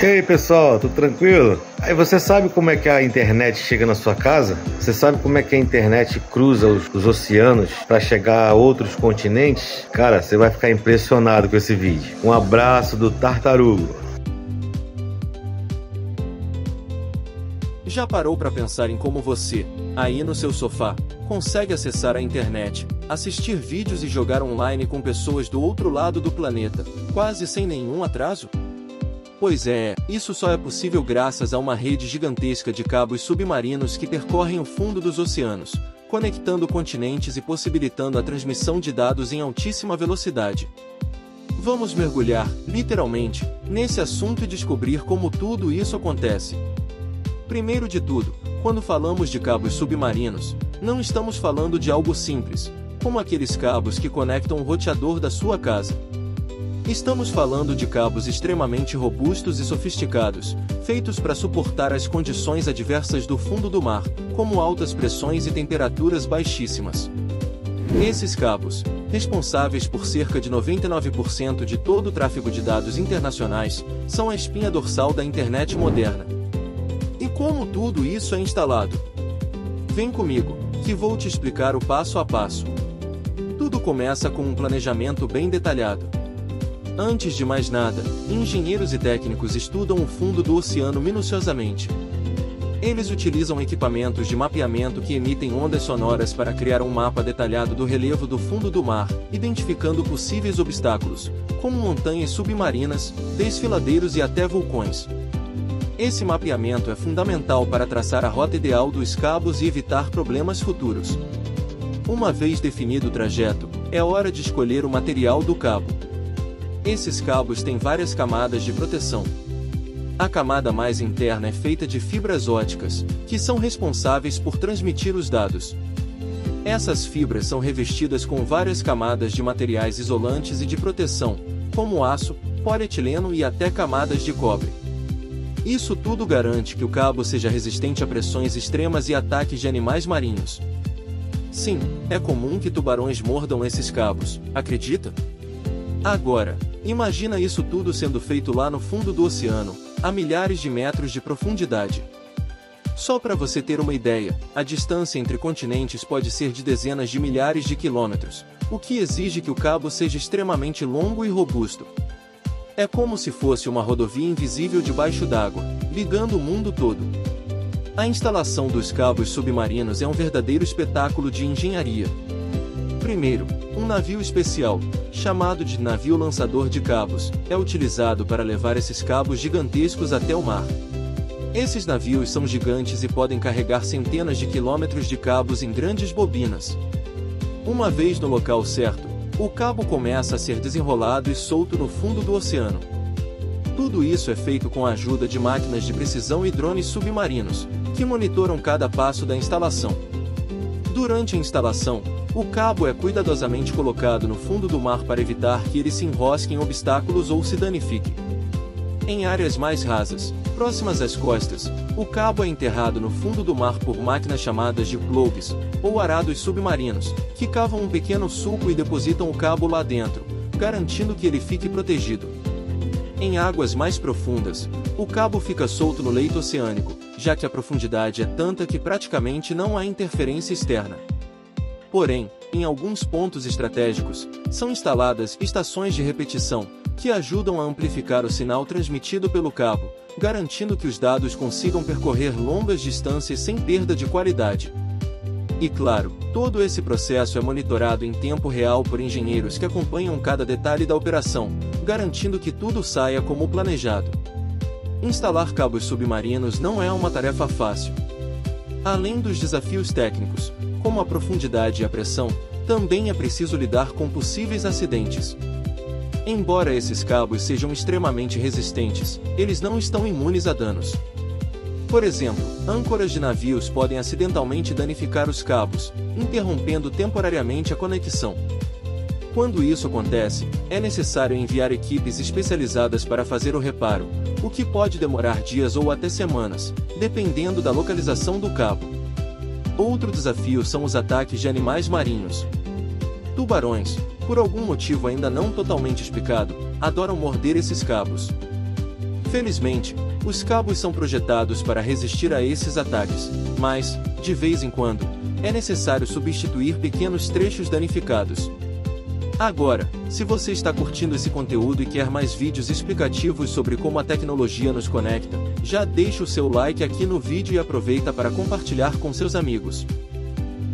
E aí pessoal, tudo tranquilo? Aí você sabe como é que a internet chega na sua casa? Você sabe como é que a internet cruza os oceanos para chegar a outros continentes? Cara, você vai ficar impressionado com esse vídeo. Um abraço do Tartaruga. Já parou para pensar em como você, aí no seu sofá, consegue acessar a internet, assistir vídeos e jogar online com pessoas do outro lado do planeta, quase sem nenhum atraso? Pois é, isso só é possível graças a uma rede gigantesca de cabos submarinos que percorrem o fundo dos oceanos, conectando continentes e possibilitando a transmissão de dados em altíssima velocidade. Vamos mergulhar, literalmente, nesse assunto e descobrir como tudo isso acontece. Primeiro de tudo, quando falamos de cabos submarinos, não estamos falando de algo simples, como aqueles cabos que conectam o roteador da sua casa. Estamos falando de cabos extremamente robustos e sofisticados, feitos para suportar as condições adversas do fundo do mar, como altas pressões e temperaturas baixíssimas. Esses cabos, responsáveis por cerca de 99% de todo o tráfego de dados internacionais, são a espinha dorsal da internet moderna. E como tudo isso é instalado? Vem comigo, que vou te explicar o passo a passo. Tudo começa com um planejamento bem detalhado. Antes de mais nada, engenheiros e técnicos estudam o fundo do oceano minuciosamente. Eles utilizam equipamentos de mapeamento que emitem ondas sonoras para criar um mapa detalhado do relevo do fundo do mar, identificando possíveis obstáculos, como montanhas submarinas, desfiladeiros e até vulcões. Esse mapeamento é fundamental para traçar a rota ideal dos cabos e evitar problemas futuros. Uma vez definido o trajeto, é hora de escolher o material do cabo. Esses cabos têm várias camadas de proteção. A camada mais interna é feita de fibras óticas, que são responsáveis por transmitir os dados. Essas fibras são revestidas com várias camadas de materiais isolantes e de proteção, como aço, polietileno e até camadas de cobre. Isso tudo garante que o cabo seja resistente a pressões extremas e ataques de animais marinhos. Sim, é comum que tubarões mordam esses cabos, acredita? Agora, imagina isso tudo sendo feito lá no fundo do oceano, a milhares de metros de profundidade. Só para você ter uma ideia, a distância entre continentes pode ser de dezenas de milhares de quilômetros, o que exige que o cabo seja extremamente longo e robusto. É como se fosse uma rodovia invisível debaixo d'água, ligando o mundo todo. A instalação dos cabos submarinos é um verdadeiro espetáculo de engenharia. Primeiro, um navio especial, chamado de navio lançador de cabos, é utilizado para levar esses cabos gigantescos até o mar. Esses navios são gigantes e podem carregar centenas de quilômetros de cabos em grandes bobinas. Uma vez no local certo, o cabo começa a ser desenrolado e solto no fundo do oceano. Tudo isso é feito com a ajuda de máquinas de precisão e drones submarinos, que monitoram cada passo da instalação. Durante a instalação, o cabo é cuidadosamente colocado no fundo do mar para evitar que ele se enrosque em obstáculos ou se danifique. Em áreas mais rasas, próximas às costas, o cabo é enterrado no fundo do mar por máquinas chamadas de plugs, ou arados submarinos, que cavam um pequeno sulco e depositam o cabo lá dentro, garantindo que ele fique protegido. Em águas mais profundas, o cabo fica solto no leito oceânico, já que a profundidade é tanta que praticamente não há interferência externa. Porém, em alguns pontos estratégicos, são instaladas estações de repetição, que ajudam a amplificar o sinal transmitido pelo cabo, garantindo que os dados consigam percorrer longas distâncias sem perda de qualidade. E claro, todo esse processo é monitorado em tempo real por engenheiros que acompanham cada detalhe da operação, garantindo que tudo saia como planejado. Instalar cabos submarinos não é uma tarefa fácil. Além dos desafios técnicos, como a profundidade e a pressão, também é preciso lidar com possíveis acidentes. Embora esses cabos sejam extremamente resistentes, eles não estão imunes a danos. Por exemplo, âncoras de navios podem acidentalmente danificar os cabos, interrompendo temporariamente a conexão. Quando isso acontece, é necessário enviar equipes especializadas para fazer o reparo, o que pode demorar dias ou até semanas, dependendo da localização do cabo. Outro desafio são os ataques de animais marinhos. Tubarões, por algum motivo ainda não totalmente explicado, adoram morder esses cabos. Felizmente, os cabos são projetados para resistir a esses ataques, mas, de vez em quando, é necessário substituir pequenos trechos danificados. Agora, se você está curtindo esse conteúdo e quer mais vídeos explicativos sobre como a tecnologia nos conecta, já deixa o seu like aqui no vídeo e aproveita para compartilhar com seus amigos.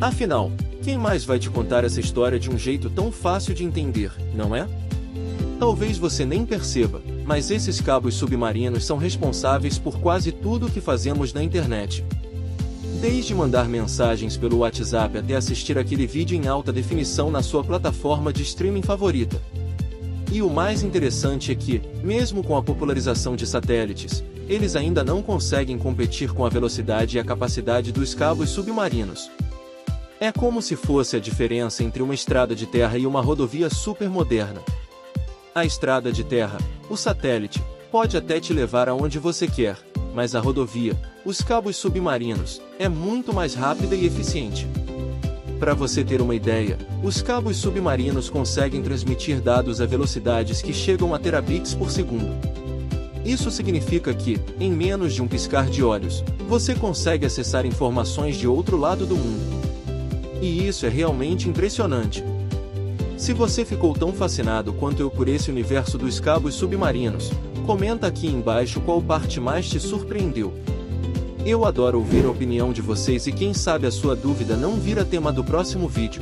Afinal, quem mais vai te contar essa história de um jeito tão fácil de entender, não é? Talvez você nem perceba, mas esses cabos submarinos são responsáveis por quase tudo o que fazemos na internet. Desde mandar mensagens pelo WhatsApp até assistir aquele vídeo em alta definição na sua plataforma de streaming favorita. E o mais interessante é que, mesmo com a popularização de satélites, eles ainda não conseguem competir com a velocidade e a capacidade dos cabos submarinos. É como se fosse a diferença entre uma estrada de terra e uma rodovia supermoderna. A estrada de terra, o satélite, pode até te levar aonde você quer, mas a rodovia, os cabos submarinos, é muito mais rápida e eficiente. Para você ter uma ideia, os cabos submarinos conseguem transmitir dados a velocidades que chegam a terabits por segundo. Isso significa que, em menos de um piscar de olhos, você consegue acessar informações de outro lado do mundo. E isso é realmente impressionante. Se você ficou tão fascinado quanto eu por esse universo dos cabos submarinos, comenta aqui embaixo qual parte mais te surpreendeu. Eu adoro ouvir a opinião de vocês e quem sabe a sua dúvida não vira tema do próximo vídeo.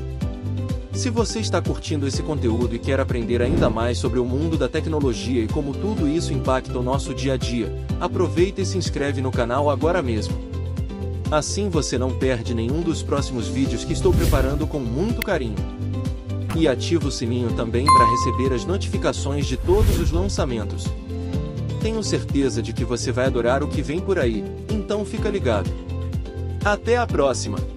Se você está curtindo esse conteúdo e quer aprender ainda mais sobre o mundo da tecnologia e como tudo isso impacta o nosso dia a dia, aproveita e se inscreve no canal agora mesmo. Assim você não perde nenhum dos próximos vídeos que estou preparando com muito carinho. E ativa o sininho também para receber as notificações de todos os lançamentos. Tenho certeza de que você vai adorar o que vem por aí, então fica ligado. Até a próxima!